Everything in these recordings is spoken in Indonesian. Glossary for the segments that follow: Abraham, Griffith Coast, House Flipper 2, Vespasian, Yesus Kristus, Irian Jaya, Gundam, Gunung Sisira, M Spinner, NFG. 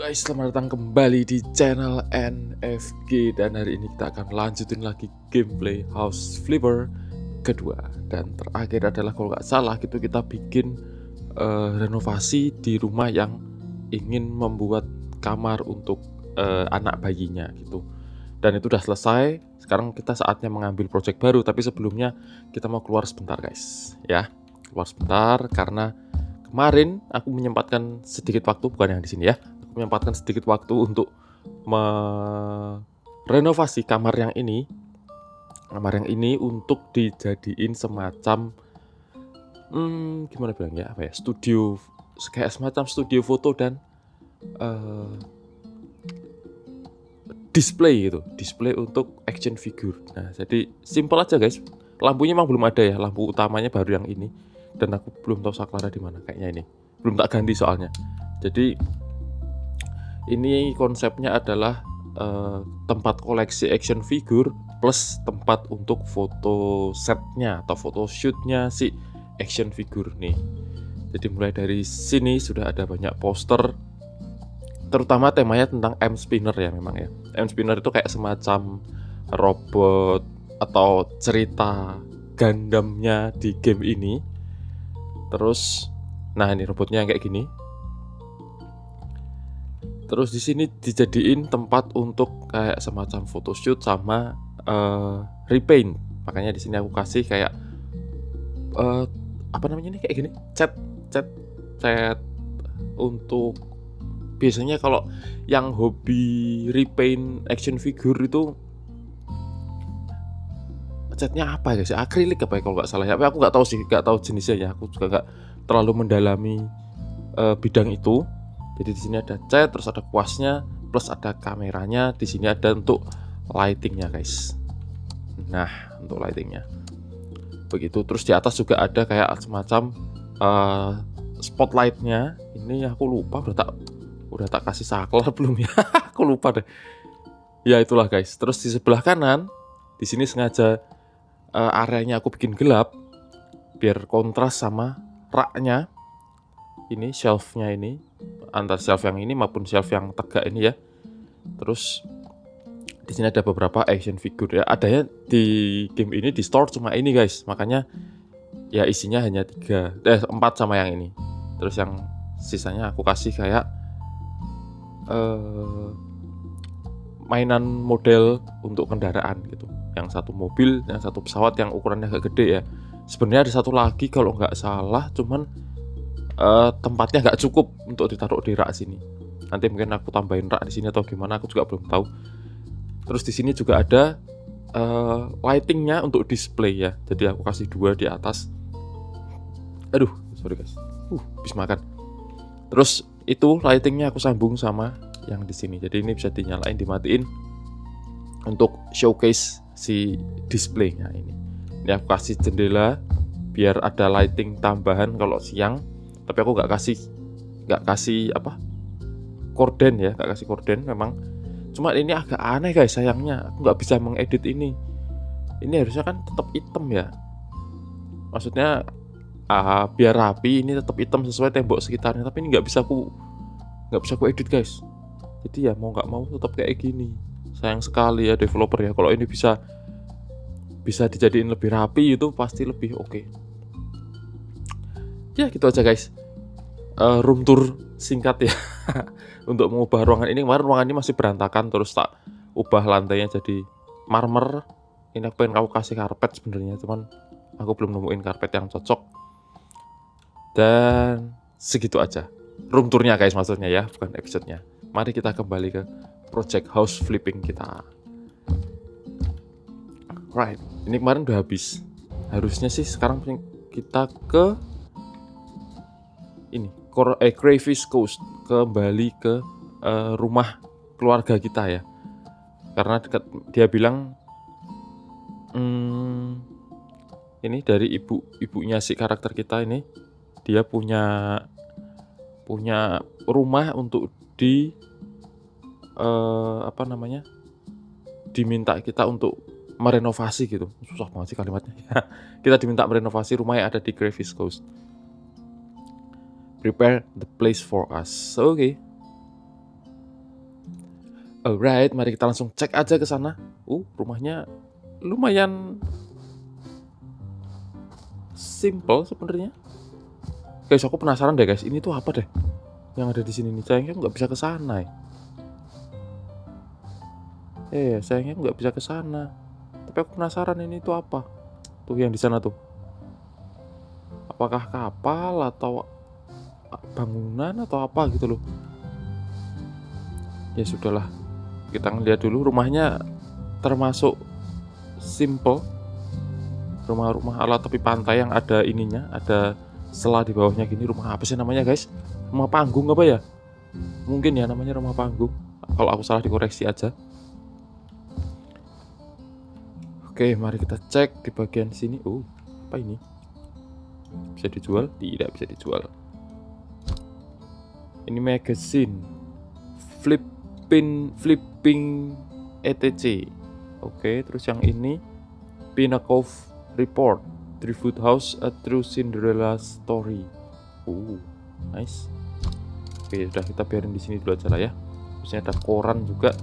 guys, selamat datang kembali di channel NFG. Dan hari ini kita akan lanjutin lagi gameplay House Flipper kedua. Dan terakhir adalah kalau nggak salah gitu kita bikin renovasi di rumah yang ingin membuat kamar untuk anak bayinya gitu. Dan itu udah selesai. Sekarang kita saatnya mengambil project baru. Tapi sebelumnya kita mau keluar sebentar guys. Ya, keluar sebentar karena kemarin aku menyempatkan sedikit waktu, bukan yang di sini ya. Aku menyempatkan sedikit waktu untuk merenovasi kamar yang ini. Kamar yang ini untuk dijadiin semacam gimana bilangnya, apa ya? Studio, kayak semacam studio foto dan display gitu. Display untuk action figure. Nah, jadi simple aja guys. Lampunya emang belum ada ya. Lampu utamanya baru yang ini. Dan aku belum tahu saklarnya di mana, kayaknya ini belum tak ganti soalnya. Jadi ini konsepnya adalah tempat koleksi action figure plus tempat untuk foto setnya atau foto shootnya si action figure nih. Jadi mulai dari sini sudah ada banyak poster, terutama temanya tentang M Spinner ya memang ya. M Spinner itu kayak semacam robot atau cerita Gundamnya di game ini. Terus, nah ini robotnya kayak gini. Terus di sini dijadiin tempat untuk kayak semacam photoshoot sama repaint. Makanya di sini aku kasih kayak apa namanya ini kayak gini, cat untuk biasanya kalau yang hobi repaint action figure itu catnya apa guys? Akrilik apa ya kalau nggak salah ya. Tapi aku nggak tahu sih, nggak tahu jenisnya ya. Aku juga nggak terlalu mendalami bidang itu. Jadi di sini ada cat, terus ada kuasnya, plus ada kameranya. Di sini ada untuk lightingnya guys. Nah, untuk lightingnya begitu. Terus di atas juga ada kayak semacam spotlightnya. Ini aku lupa udah tak kasih saklar belum ya? Aku lupa deh. Ya itulah guys. Terus di sebelah kanan, di sini sengaja areanya aku bikin gelap biar kontras sama raknya ini, shelfnya ini, antar shelf yang ini maupun shelf yang tegak ini ya. Terus di sini ada beberapa action figure ya, adanya di game ini di store cuma ini guys, makanya ya isinya hanya 4 sama yang ini. Terus yang sisanya aku kasih kayak mainan model untuk kendaraan gitu. Yang satu mobil, yang satu pesawat, yang ukurannya agak gede ya. Sebenarnya ada satu lagi kalau nggak salah, cuman tempatnya nggak cukup untuk ditaruh di rak sini. Nanti mungkin aku tambahin rak di sini atau gimana, aku juga belum tahu. Terus di sini juga ada lightingnya untuk display ya. Jadi aku kasih 2 di atas. Aduh, sorry guys. Habis makan. Terus itu lightingnya aku sambung sama yang di sini. Jadi ini bisa dinyalain, dimatiin untuk showcase si displaynya ini. Ini aku kasih jendela biar ada lighting tambahan kalau siang. Tapi aku nggak kasih apa korden ya, nggak kasih korden memang. Cuma ini agak aneh guys, sayangnya aku nggak bisa mengedit ini. Ini harusnya kan tetap hitam ya. Maksudnya biar rapi ini tetap hitam sesuai tembok sekitarnya. Tapi ini nggak bisa aku edit guys. Jadi ya mau nggak mau tetap kayak gini. Sayang sekali ya developer ya. Kalau ini bisa dijadiin lebih rapi itu pasti lebih oke. Ya gitu aja guys. Room tour singkat ya. Untuk mengubah ruangan ini. Kemarin ruangan ini masih berantakan, terus tak ubah lantainya jadi marmer. Ini aku pengen kasih karpet sebenarnya, cuman aku belum nemuin karpet yang cocok. Dan segitu aja room tournya guys, maksudnya ya, bukan episode-nya. Mari kita kembali ke project house flipping kita. Right, ini kemarin udah habis. Harusnya sih sekarang kita ke ini, Griffith Coast, kembali ke rumah keluarga kita ya. Karena dia bilang ini dari ibunya si karakter kita ini, dia punya rumah untuk di apa namanya, diminta kita untuk merenovasi gitu. Susah banget sih kalimatnya. Kita diminta merenovasi rumah yang ada di Griffith Coast. Prepare the place for us. Oke. Alright, mari kita langsung cek aja ke sana. Rumahnya lumayan simple sebenarnya. Guys, aku penasaran deh guys, ini tuh apa deh yang ada di sini nih? Sayangnya nggak bisa ke sana. Sayangnya nggak bisa ke sana. Tapi aku penasaran ini tuh apa? Tuh yang di sana tuh. Apakah kapal atau bangunan atau apa gitu loh. Ya sudahlah, kita ngeliat dulu. Rumahnya termasuk simple. Rumah-rumah ala tepi pantai yang ada ininya, ada sela di bawahnya gini. Rumah apa sih namanya guys? Rumah panggung apa ya? Mungkin ya namanya rumah panggung. Kalau aku salah dikoreksi aja. Oke, mari kita cek di bagian sini. Apa ini? Bisa dijual? Tidak bisa dijual. Ini magazine flipping etc. Oke, terus yang ini Pinnacle Report Driftwood House, A True Cinderella Story. Nice. Oke, sudah kita biarin di sini dulu aja lah ya. Terusnya ada koran juga.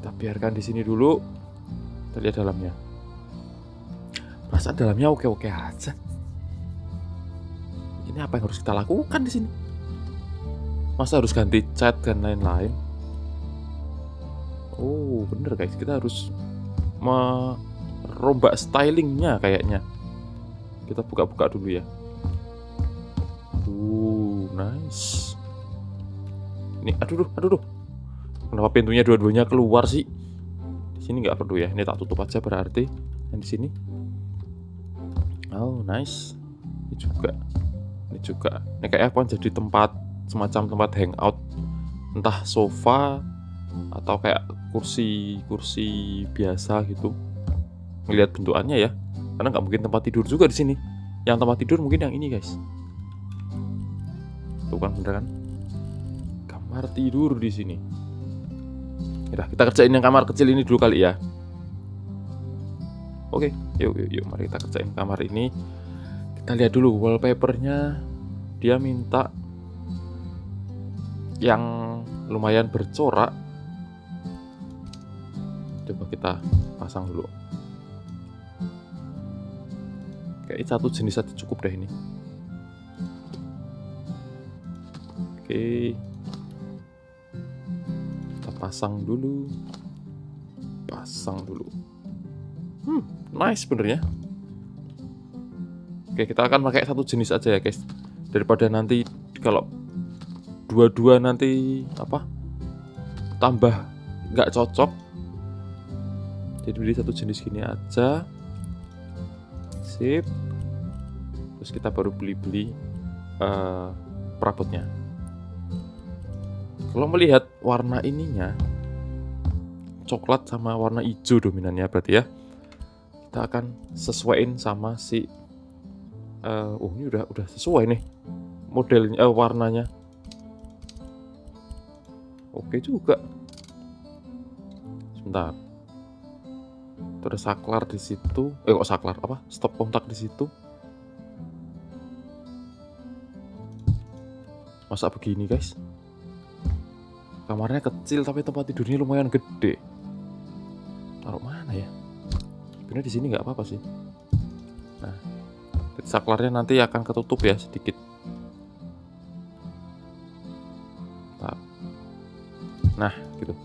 Kita biarkan di sini dulu. Kita lihat dalamnya. Perasaan dalamnya oke-oke aja. Ini apa yang harus kita lakukan di sini? Masa harus ganti cat dan lain-lain? Bener guys, kita harus merombak stylingnya kayaknya. Kita buka-buka dulu ya. Nice. Ini, aduh. Kenapa pintunya dua-duanya keluar sih? Sini nggak perlu ya, ini tak tutup aja berarti. Dan di sini, nice. Ini juga. Ini kayaknya akan jadi tempat semacam tempat hangout, entah sofa atau kayak kursi biasa gitu. Ngelihat bentukannya ya, karena nggak mungkin tempat tidur juga di sini. Yang tempat tidur mungkin yang ini guys. Tuh kan bener kan? Kamar tidur di sini. Yaudah, kita kerjain yang kamar kecil ini dulu kali ya. Oke, yuk mari kita kerjain kamar ini. Kita lihat dulu wallpapernya. Dia minta yang lumayan bercorak. Coba kita pasang dulu. Kayaknya satu jenis aja cukup deh ini. Oke, pasang dulu. Nice benernya. Oke, kita akan pakai satu jenis aja ya guys, daripada nanti kalau dua-dua nanti apa tambah nggak cocok. Jadi beli satu jenis gini aja, sip. Terus kita baru beli perabotnya. Kalau melihat warna ininya, coklat sama warna hijau dominannya berarti ya. Kita akan sesuaiin sama si ini udah sesuai nih modelnya, warnanya. Oke juga. Sebentar. Itu ada saklar di situ. Kok saklar apa? Stop kontak di situ. Masa begini, guys? Kamarnya kecil tapi tempat tidurnya lumayan gede. Taruh mana ya? Sebenarnya di sini nggak apa-apa sih. Nah, saklarnya nanti akan ketutup ya sedikit. Nah, gitu.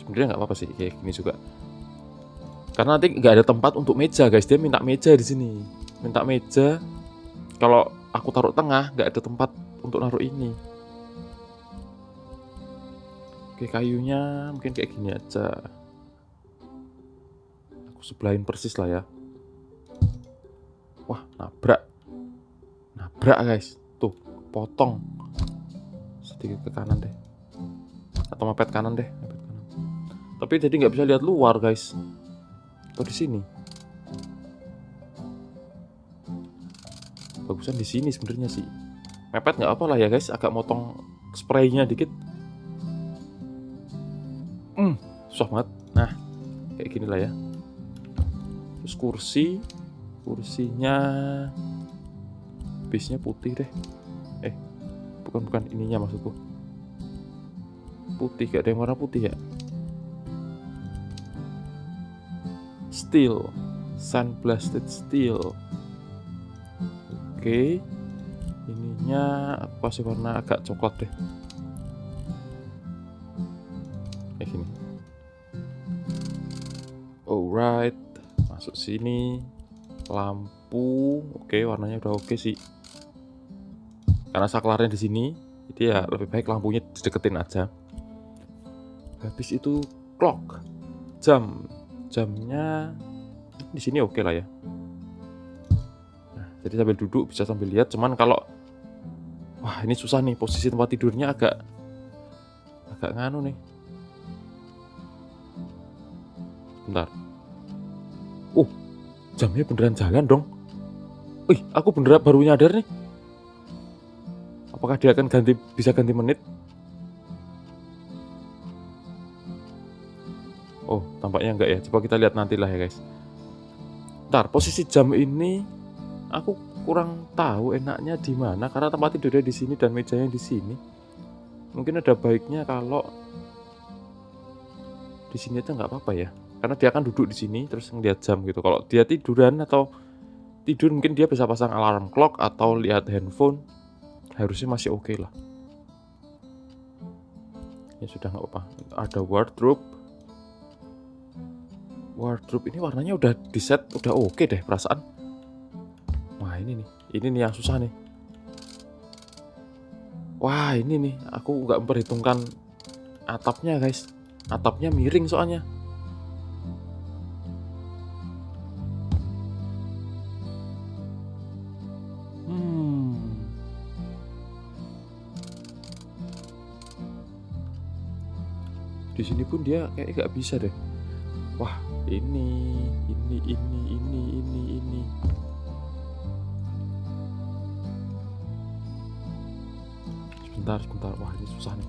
Sebenarnya nggak apa-apa sih kayak gini juga. Karena nanti nggak ada tempat untuk meja guys. Dia minta meja di sini. Minta meja. Kalau aku taruh tengah nggak ada tempat untuk naruh ini. Oke, kayunya mungkin kayak gini aja. Aku sebelahin persis lah ya. Wah, nabrak guys. Tuh, potong sedikit ke kanan deh. Atau mepet kanan deh. Tapi jadi nggak bisa lihat luar guys. Atau di sini. Bagusan di sini sebenarnya sih. Mepet nggak apa lah ya guys. Agak motong spraynya dikit. Susah banget. Nah, kayak gini lah ya. Terus kursinya base-nya putih deh. Bukan ininya maksudku. putih, gak ada yang warna putih ya. Steel, Sunblasted Steel. Oke, ininya aku kasih warna agak coklat deh. Kayak gini. Alright, masuk sini. Lampu, oke, warnanya udah oke sih. Karena saklarnya di sini, jadi ya lebih baik lampunya dideketin aja. Habis itu clock, jam. Jamnya di sini oke lah ya. Nah, jadi sambil duduk bisa sambil lihat. Cuman kalau wah ini susah nih, posisi tempat tidurnya agak nganu nih. Bentar. Jamnya beneran jalan dong. Wih, aku beneran baru nyadar nih. Apakah dia akan bisa ganti menit? Oh, tampaknya enggak ya. Coba kita lihat nantilah ya, guys. Ntar, posisi jam ini aku kurang tahu enaknya di mana karena tempat tidurnya di sini dan mejanya di sini. Mungkin ada baiknya kalau di sini aja nggak apa-apa ya. Karena dia akan duduk di sini terus ngeliat jam gitu. Kalau dia tiduran atau tidur mungkin dia bisa pasang alarm clock atau lihat handphone. Harusnya masih oke lah. Ya sudah nggak apa-apa. Ada wardrobe. Wardrobe ini warnanya udah di set, udah oke deh perasaan. Wah ini nih yang susah nih. Wah ini nih, aku nggak memperhitungkan atapnya guys. Atapnya miring soalnya. Di sini pun dia kayaknya nggak bisa deh. Wah, ini. Sebentar. Wah, ini susah nih.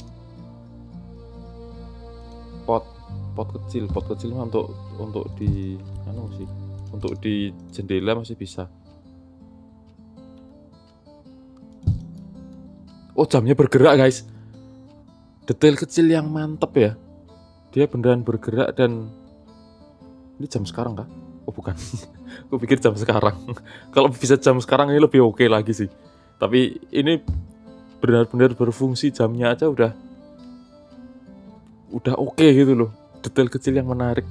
Pot kecil mah untuk di anu sih. Untuk di jendela masih bisa. Oh, jamnya bergerak, guys. Detail kecil yang mantep ya. Dia beneran bergerak dan ini jam sekarang kah? Oh bukan, aku pikir jam sekarang. Kalau bisa jam sekarang ini lebih oke lagi sih. Tapi ini benar-benar berfungsi, jamnya aja udah oke gitu loh. Detail kecil yang menarik.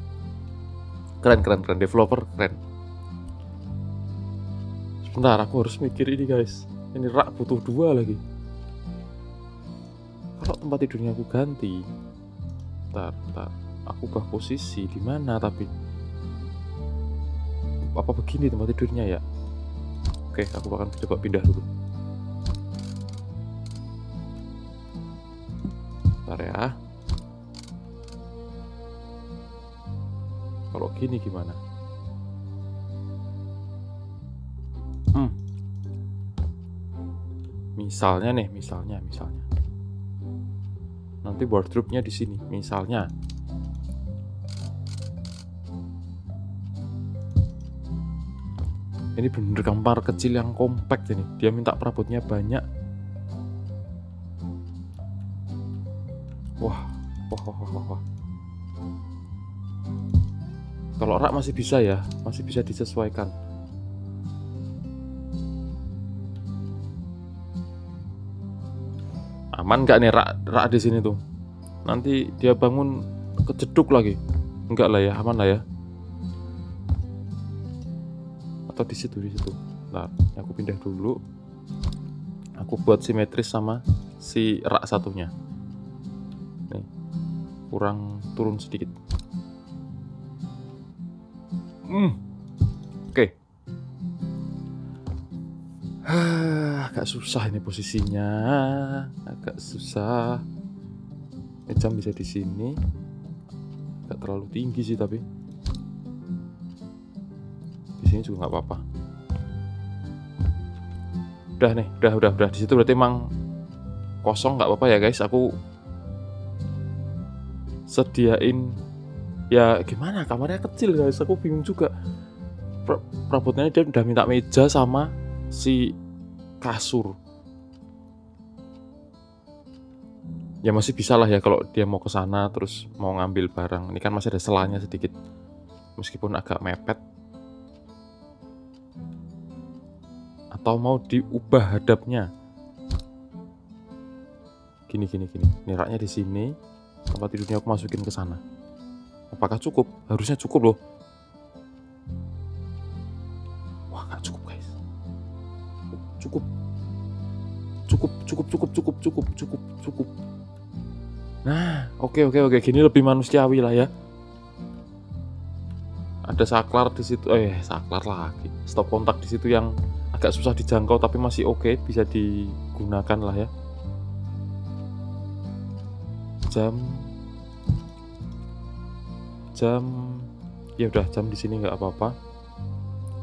Keren. Developer keren. Sebentar, aku harus mikir ini guys. Ini rak butuh 2 lagi. Kalau tempat tidurnya aku ganti. Bentar. Aku ubah posisi di mana tapi. Apa begini tempat tidurnya ya? Oke, aku akan coba pindah dulu. Bentar ya. Kalau gini gimana? Misalnya. Nanti wardrobe-nya di sini, misalnya. Ini bener gambar kecil yang kompak ini. Dia minta perabotnya banyak. Wah. Kalau rak masih bisa ya, masih bisa disesuaikan. Aman nggak nih rak di sini tuh? Nanti dia bangun kejeduk lagi. Enggak lah ya, aman lah ya. Di situ. Nah, aku pindah dulu. Aku buat simetris sama si rak satunya. Nih, kurang turun sedikit. Oke. Agak susah ini posisinya. Agak susah. Jam bisa di sini. Agak terlalu tinggi sih tapi. Sini juga nggak apa-apa. Udah. Di situ berarti emang kosong, nggak apa-apa ya guys. Aku sediain ya gimana? Kamarnya kecil guys. Aku bingung juga. Perabotnya dia udah minta meja sama si kasur. ya masih bisa lah ya kalau dia mau ke sana terus mau ngambil barang. Ini kan masih ada selahnya sedikit meskipun agak mepet. Atau mau diubah hadapnya. Gini. Ini raknya di sini. Tempat tidurnya aku masukin ke sana. Apakah cukup? Harusnya cukup loh. Wah, nggak cukup guys. Cukup. Nah, oke. Gini lebih manusiawi lah ya. Ada saklar di situ. Saklar lagi. Stop kontak di situ yang agak susah dijangkau tapi masih oke, bisa digunakan lah ya. Jam. Ya udah, jam di sini nggak apa-apa.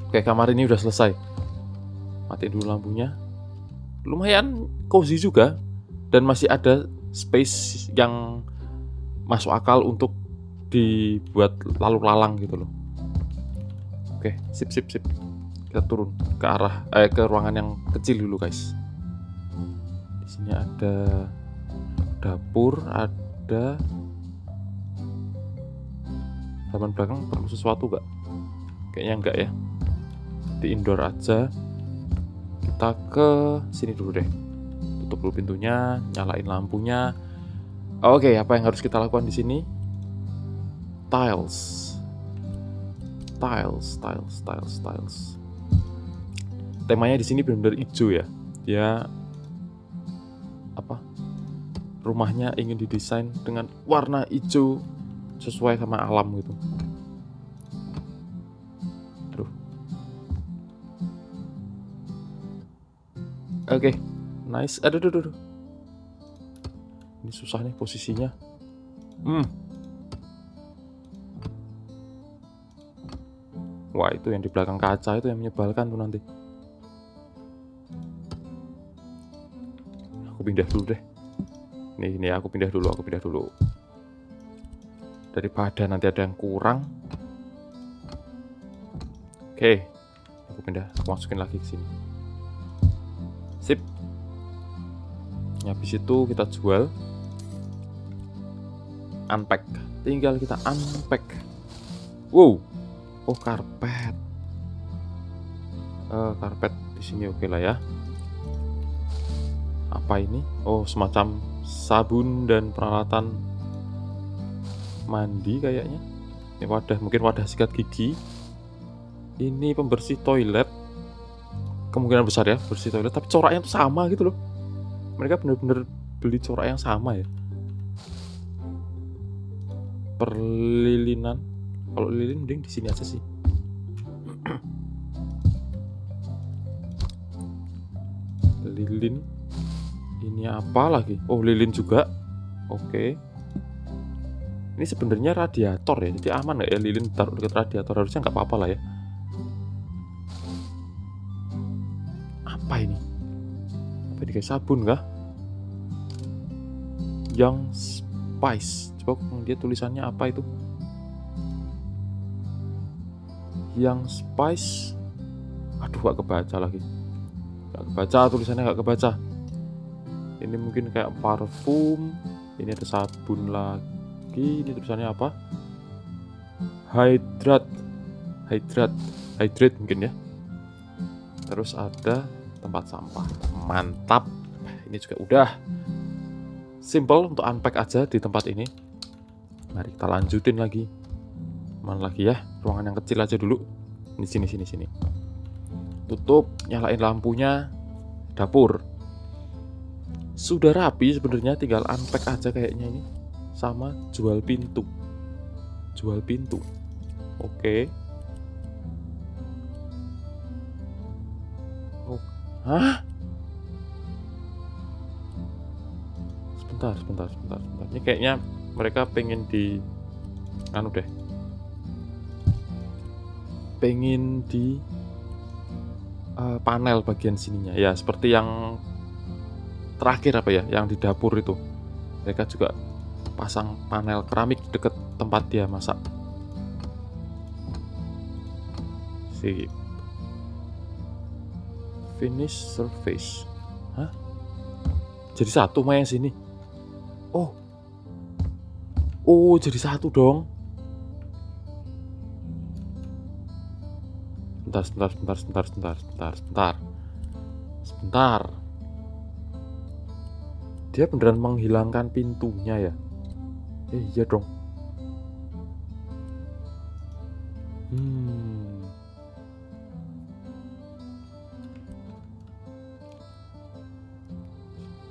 Oke, kamar ini udah selesai. Matiin dulu lampunya. Lumayan cozy juga dan masih ada space yang masuk akal untuk dibuat lalu lalang gitu loh. Oke, sip. Kita turun ke arah ke ruangan yang kecil dulu guys. Di sini ada dapur, ada halaman belakang. Perlu sesuatu nggak? Kayaknya nggak ya. Di indoor aja. Kita ke sini dulu deh. Tutup dulu pintunya, nyalain lampunya. Oke, apa yang harus kita lakukan di sini? Tiles. Temanya di sini benar-benar hijau ya. Dia apa? Rumahnya ingin didesain dengan warna hijau sesuai sama alam gitu. Aduh. Oke, nice. Aduh. Ini susah nih posisinya. Wah, itu yang di belakang kaca itu yang menyebalkan tuh nanti. Aku pindah dulu deh. Nih, aku pindah dulu. Daripada nanti ada yang kurang. Oke, aku pindah, aku masukin lagi ke sini. Sip. Habis itu kita jual. Unpack. Tinggal kita unpack. Wow. Oh, karpet. Karpet di sini oke lah ya. Apa ini? Oh, semacam sabun dan peralatan mandi kayaknya. Ini wadah, mungkin wadah sikat gigi. Ini pembersih toilet. Kemungkinan besar ya, bersih toilet. Tapi coraknya tuh sama gitu loh. Mereka bener-bener beli corak yang sama ya. Perlilinan. Kalau lilin mending di sini aja sih. Lilin. Ini apa lagi? Oh, lilin juga. Oke. Ini sebenarnya radiator ya. Jadi aman nggak ya lilin taruh dekat radiator? Harusnya nggak apa-apa lah ya. Apa ini? Apa ini kayak sabun kah? Young Spice. Coba dia tulisannya apa itu? Yang Spice. Aduh, gak kebaca tulisannya, gak kebaca. Ini mungkin kayak parfum. Ini ada sabun lagi. Ini tulisannya apa? Hydrate mungkin ya. Terus ada tempat sampah. Mantap. Ini juga udah. Simple untuk unpack aja di tempat ini. Mari kita lanjutin lagi. Mana lagi ya? Ruangan yang kecil aja dulu. Di sini. Tutup, nyalain lampunya. Dapur. Sudah rapi sebenarnya, tinggal unpack aja kayaknya ini. Sama jual pintu. Oke. Oh. Hah? Sebentar. Ini kayaknya mereka pengen di anu deh. Pengen di panel bagian sininya ya, seperti yang terakhir apa ya, yang di dapur itu mereka juga pasang panel keramik deket tempat dia masak. Sip. Finish surface. Hah? Jadi satu mah yang sini. Oh. Oh, jadi satu dong. Sebentar. Dia beneran menghilangkan pintunya ya? Iya dong.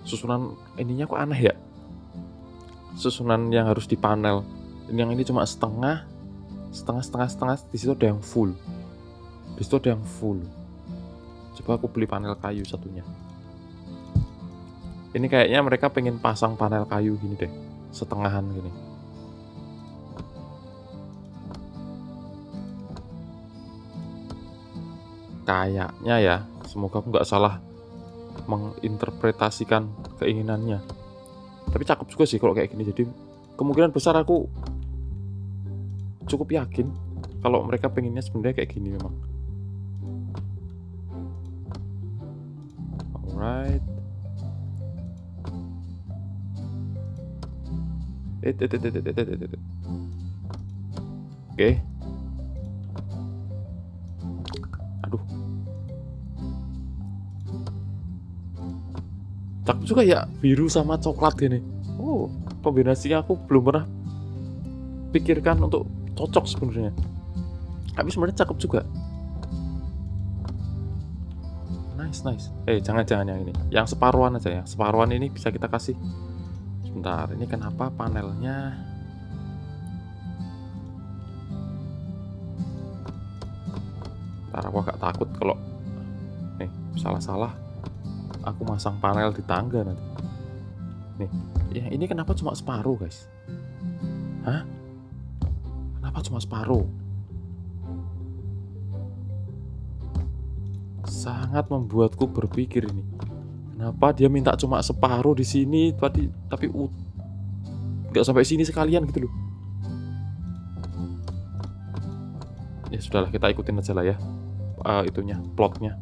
Susunan ininya kok aneh ya? Susunan yang harus di panel. Yang ini cuma setengah. Di situ ada yang full. Coba aku beli panel kayu satunya. Ini kayaknya mereka pengen pasang panel kayu gini deh, setengahan gini. Kayaknya ya, semoga aku nggak salah menginterpretasikan keinginannya. Tapi cakep juga sih kalau kayak gini. Jadi kemungkinan besar aku cukup yakin kalau mereka pengennya sebenarnya kayak gini memang. Alright. Oke. Cakep juga ya, biru sama coklat gini. Oh, kombinasinya aku belum pernah pikirkan untuk cocok sebenarnya. Tapi sebenarnya cakep juga. Nice. Jangan-jangan yang ini. Yang separuhan aja ya. Separuhan ini bisa kita kasih. Sebentar, ini kenapa panelnya? Ntar aku agak takut kalau nih, salah-salah aku masang panel di tangga nanti. Nih, yang ini kenapa cuma separuh, guys? Hah? Kenapa cuma separuh? Sangat membuatku berpikir ini. Kenapa dia minta cuma separuh di sini tadi, tapi nggak sampai sini sekalian gitu loh. Ya sudahlah, kita ikutin aja lah ya. Itunya, plotnya.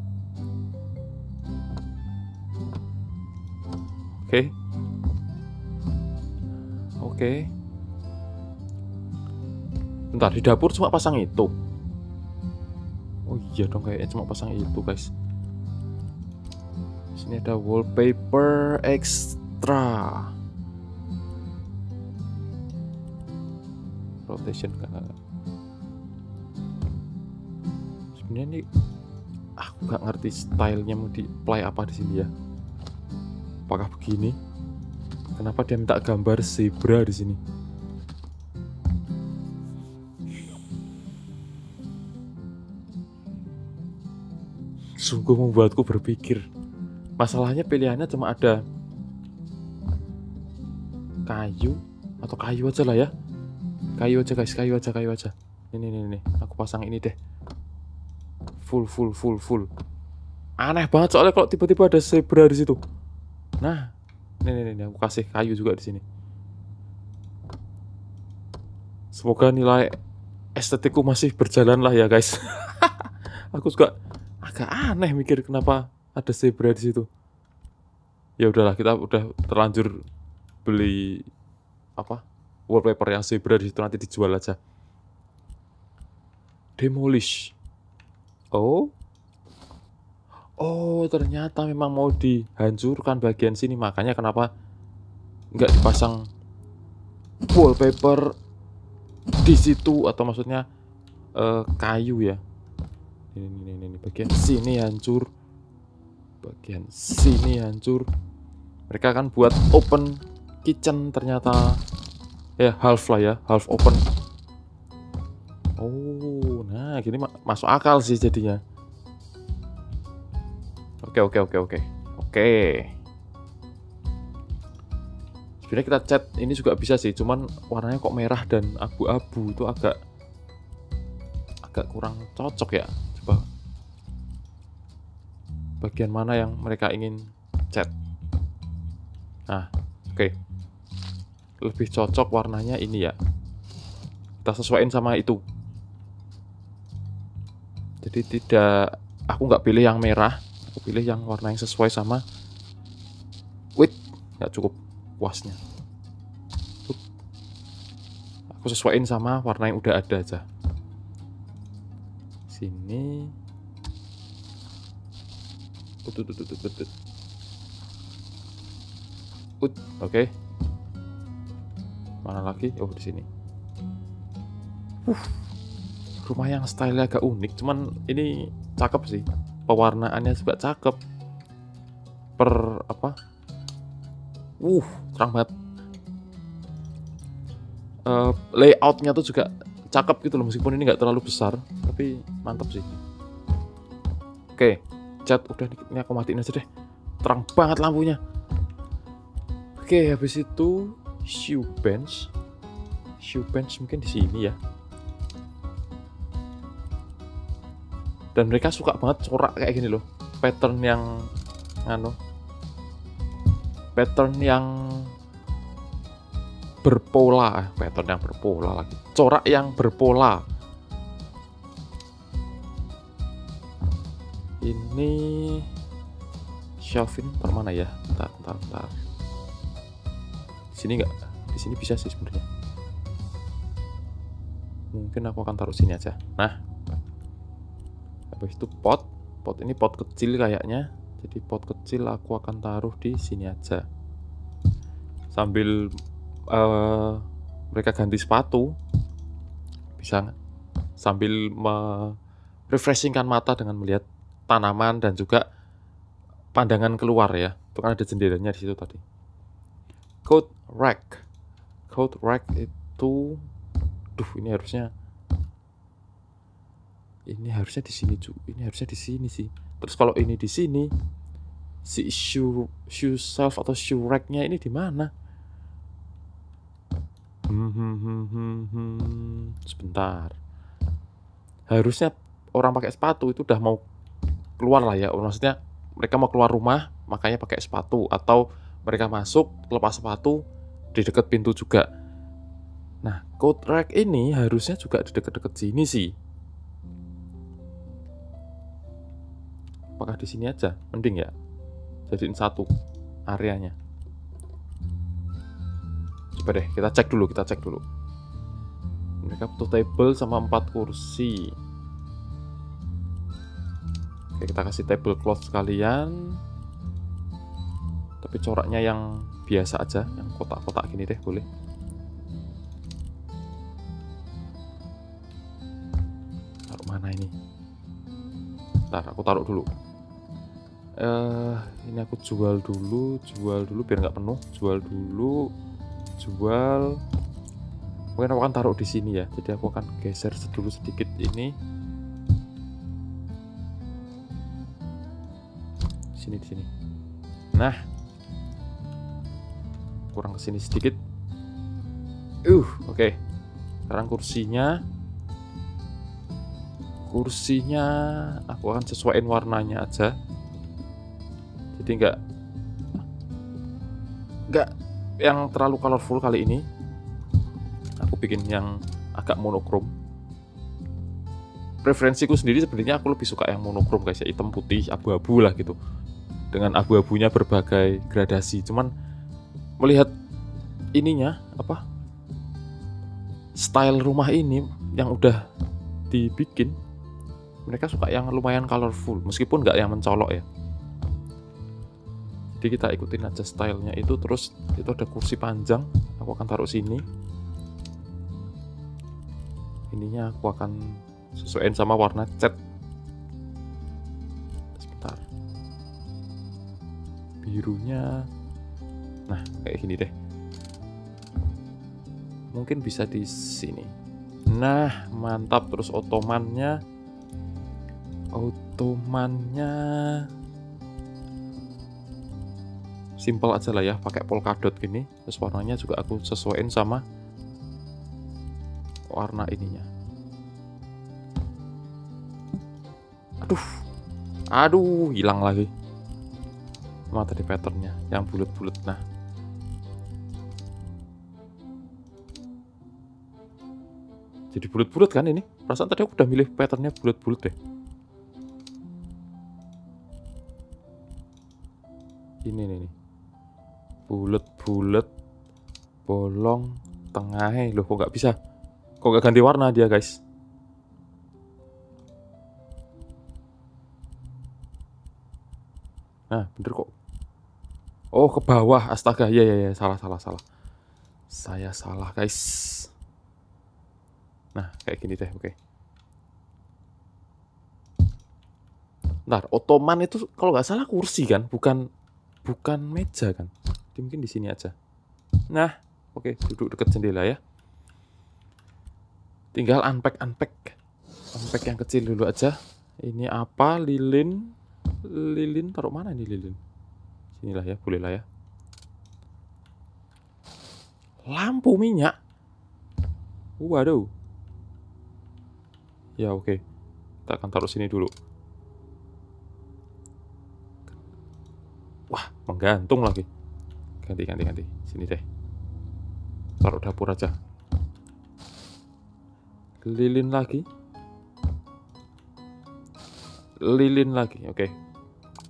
Oke. Bentar, di dapur cuma pasang itu. Oh iya dong, kayaknya cuma pasang itu, guys. Sini ada wallpaper extra. Rotation kan. Sebenarnya nih aku nggak ngerti stylenya mau di-apply apa di sini ya. Apakah begini? Kenapa dia minta gambar zebra di sini? Sungguh membuatku berpikir. Masalahnya pilihannya cuma ada kayu atau kayu aja lah ya. Kayu aja guys, kayu aja. Ini. Aku pasang ini deh. Full. Aneh banget soalnya kalau tiba-tiba ada zebra di situ. Nah, ini aku kasih kayu juga di sini. Semoga nilai estetikku masih berjalan lah ya guys. Aku juga agak aneh mikir kenapa ada zebra di situ. Ya udahlah, kita udah terlanjur beli apa wallpaper yang zebra di situ, nanti dijual aja. Demolish. Oh, ternyata memang mau dihancurkan bagian sini. Makanya kenapa nggak dipasang wallpaper di situ, atau maksudnya kayu ya. Ini bagian sini hancur. Bagian sini hancur. Mereka kan buat open kitchen ternyata. Ya, half lah ya, half open. Oh, nah gini masuk akal sih jadinya. Oke. Sebenarnya kita cat ini juga bisa sih, cuman warnanya kok merah dan abu-abu itu agak kurang cocok ya. Coba bagian mana yang mereka ingin cat? Nah, oke. Lebih cocok warnanya ini ya. Kita sesuaiin sama itu. Jadi aku nggak pilih yang merah. Aku pilih yang warna yang sesuai sama width. Nggak cukup puasnya. aku sesuaiin sama warna yang udah ada aja. Sini. Oke. Mana lagi? Oh, di sini. Rumah yang style-nya agak unik, cuman ini cakep sih. Pewarnaannya juga cakep. Per apa? Terang banget. Layoutnya tuh juga cakep gitu loh, meskipun ini nggak terlalu besar, tapi mantap sih. Oke, cat udah, ini aku matiin aja deh. Terang banget lampunya. Oke, habis itu shoe bench. Shoe bench mungkin di sini ya. Dan mereka suka banget corak kayak gini loh, pattern yang berpola, corak yang berpola. Ini Shelvin permana ya? Bentar. Sini nggak? Di sini bisa sih sebenarnya. Mungkin aku akan taruh sini aja. Nah. Habis itu pot ini pot kecil kayaknya, jadi pot kecil aku akan taruh di sini aja sambil mereka ganti sepatu, bisa sambil merefreshingkan mata dengan melihat tanaman dan juga pandangan keluar ya. Itu kan ada jendelanya di situ tadi. Coat rack itu, ini harusnya di sini juga. Ini harusnya di sini sih. Terus kalau ini di sini, si shoe shelf atau shoe rack-nya ini di mana? Sebentar. Harusnya orang pakai sepatu itu udah mau keluar lah ya. Maksudnya mereka mau keluar rumah, makanya pakai sepatu, atau mereka masuk lepas sepatu di dekat pintu juga. Nah, coat rack ini harusnya juga di dekat-dekat sini sih. Apakah di sini aja? Mending ya, jadiin satu areanya. Coba deh, kita cek dulu. Mereka butuh table sama 4 kursi. Oke, kita kasih table cloth sekalian. Tapi coraknya yang biasa aja, yang kotak-kotak gini deh, boleh. Taruh mana ini? Bentar, aku taruh dulu. Ini aku jual dulu biar nggak penuh. Jual. Mungkin aku akan taruh di sini ya. Jadi aku akan geser dulu sedikit ini. Di sini. Nah, kurang ke sini sedikit. Oke. Sekarang kursinya aku akan sesuaiin warnanya aja. Jadi nggak yang terlalu colorful kali ini. Aku bikin yang agak monokrom. Preferensiku sendiri sebenarnya aku lebih suka yang monokrom guys ya, hitam putih abu-abu lah gitu. Dengan abu-abunya berbagai gradasi. Cuman melihat ininya apa? Style rumah ini yang udah dibikin, mereka suka yang lumayan colorful meskipun nggak yang mencolok ya. Jadi kita ikutin aja stylenya itu. Terus itu ada kursi panjang, aku akan taruh sini. Ininya aku akan sesuaiin sama warna cat. Sebentar, birunya, nah kayak gini deh. Mungkin bisa di sini. Nah mantap. Terus otomannya simpel aja lah ya, pakai polkadot gini. Terus warnanya juga aku sesuaiin sama warna ininya. Aduh, hilang lagi. Mana tadi patternnya yang bulat-bulat? Nah, jadi bulat-bulat kan ini? Perasaan tadi aku udah milih patternnya bulat-bulat deh. Ini nih. Bulat-bulat bolong tengahnya. Loh kok nggak bisa? Kok gak ganti warna dia, guys? Nah, bener kok. Oh, ke bawah. Astaga, iya, iya, iya. Salah. Saya salah, guys. Nah, kayak gini deh, oke. Ntar, ottoman itu kalau nggak salah kursi kan? Bukan meja kan? Jadi mungkin di sini aja. Nah, oke, duduk dekat jendela ya. Tinggal unpack yang kecil dulu aja. Ini apa? Lilin taruh mana ini lilin? Sinilah ya, bolehlah ya. Lampu minyak. Waduh. Ya oke. Kita akan taruh sini dulu. Wah, menggantung lagi. Ganti. Sini deh. Taruh dapur aja. Lilin lagi. Oke.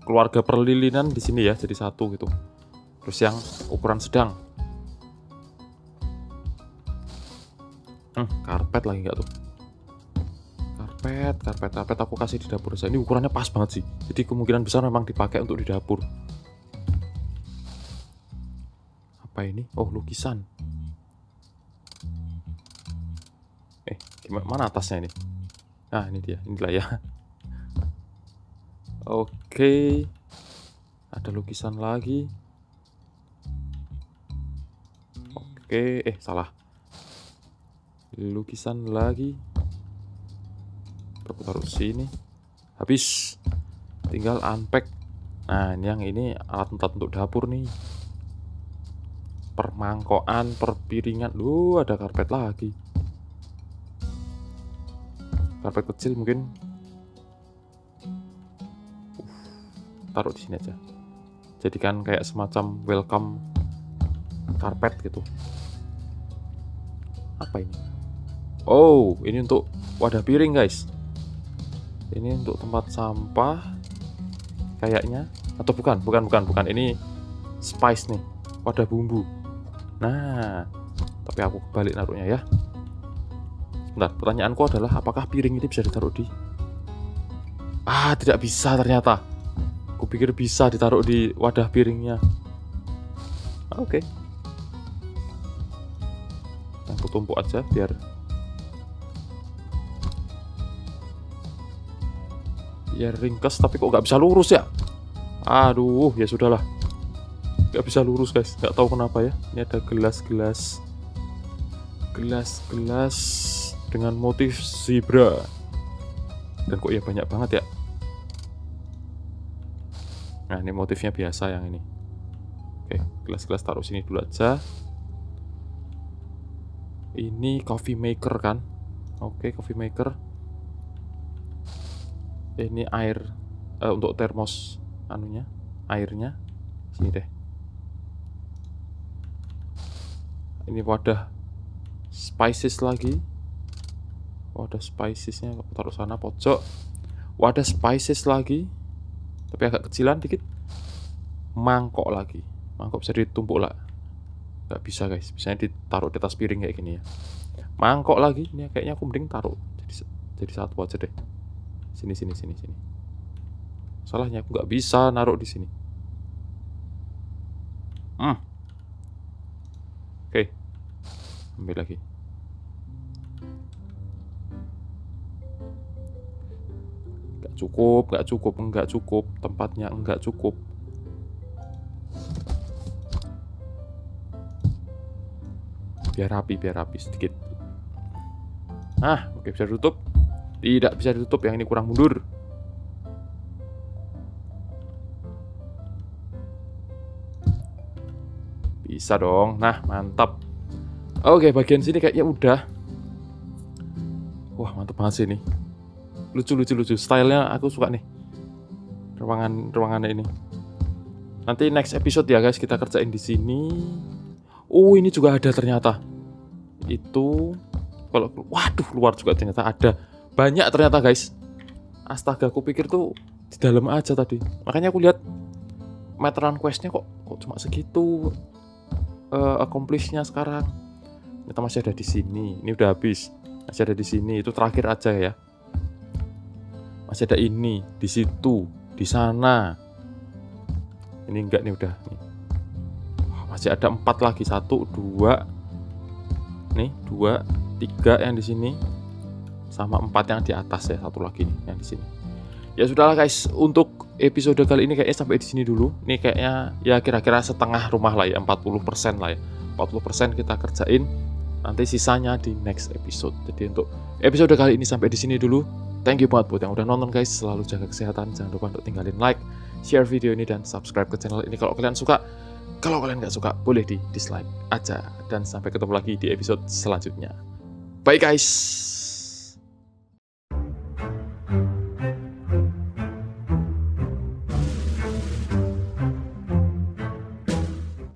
Keluarga perlilinan di sini ya, jadi satu gitu. Terus yang ukuran sedang. Karpet lagi nggak tuh? Karpet aku kasih di dapur aja. Ini ukurannya pas banget sih. Jadi kemungkinan besar memang dipakai untuk di dapur. Apa ini? Oh, lukisan. Gimana? Mana atasnya ini? Nah, ini dia. Inilah ya. Oke. Ada lukisan lagi. Oke. Salah. Lukisan lagi. Aku taruh sini. Habis. Tinggal unpack. Nah, ini yang ini alat untuk dapur nih. Permangkoan, perpiringan. Ada karpet lagi. Karpet kecil mungkin. Taruh di sini aja. Jadikan kayak semacam welcome karpet gitu. Apa ini? Oh, ini untuk wadah piring, guys. Ini untuk tempat sampah kayaknya, atau bukan. Ini spice nih, wadah bumbu. Nah, tapi aku kebalik naruhnya ya. Sebentar, pertanyaanku adalah apakah piring ini bisa ditaruh di... tidak bisa ternyata. Kupikir bisa ditaruh di wadah piringnya. Oke. Aku tumpuk aja biar ringkas, tapi kok nggak bisa lurus ya? Aduh, ya sudahlah. Nggak bisa lurus, guys. Nggak tahu kenapa ya. Ini ada gelas dengan motif zebra. Dan kok ya banyak banget ya. Nah, ini motifnya biasa yang ini. Oke, gelas-gelas taruh sini dulu aja. Ini coffee maker kan? Oke, coffee maker. Ini air untuk termos airnya. Sini deh. Ini wadah spices lagi. Wadah spicesnya aku taruh sana pojok. Wadah spices lagi, tapi agak kecilan dikit. Mangkok lagi. Mangkok bisa ditumpuk lah. Gak bisa, guys. Biasanya ditaruh di atas piring kayak gini ya. Mangkok lagi. Ini kayaknya aku mending taruh jadi satu aja deh. Sini. Salahnya aku nggak bisa naruh di sini. Oke. Ambil lagi. Nggak cukup. Tempatnya nggak cukup. Biar rapi sedikit. Oke, bisa ditutup. Tidak bisa ditutup. Yang ini kurang mundur. Bisa dong. Nah, mantap. Oke, bagian sini kayaknya udah. Wah, mantap banget sih ini. Lucu. Stylenya aku suka nih. Ruangannya ini. Nanti next episode ya, guys, kita kerjain di sini. Ini juga ada ternyata. Itu kalau waduh, luar juga ternyata ada. Banyak ternyata, guys. Astaga, aku pikir tuh di dalam aja tadi. Makanya aku lihat meteran questnya kok cuma segitu. Accomplishnya sekarang. Ternyata masih ada di sini. Ini udah habis. Masih ada di sini, itu terakhir aja ya. Masih ada ini, di situ, di sana. Ini enggak nih udah. Nih. Masih ada 4 lagi, 1, 2. Nih, 2, 3 yang di sini. Sama 4 yang di atas ya, 1 lagi nih yang di sini. Ya sudahlah guys, untuk episode kali ini kayaknya sampai di sini dulu. Ini kayaknya ya kira-kira setengah rumah lah ya, 40% lah ya. 40% kita kerjain, nanti sisanya di next episode. Jadi untuk episode kali ini sampai di sini dulu. Thank you banget buat yang udah nonton guys, selalu jaga kesehatan, jangan lupa untuk tinggalin like, share video ini, dan subscribe ke channel ini kalau kalian suka. Kalau kalian nggak suka, boleh di dislike aja. Dan sampai ketemu lagi di episode selanjutnya. Bye guys!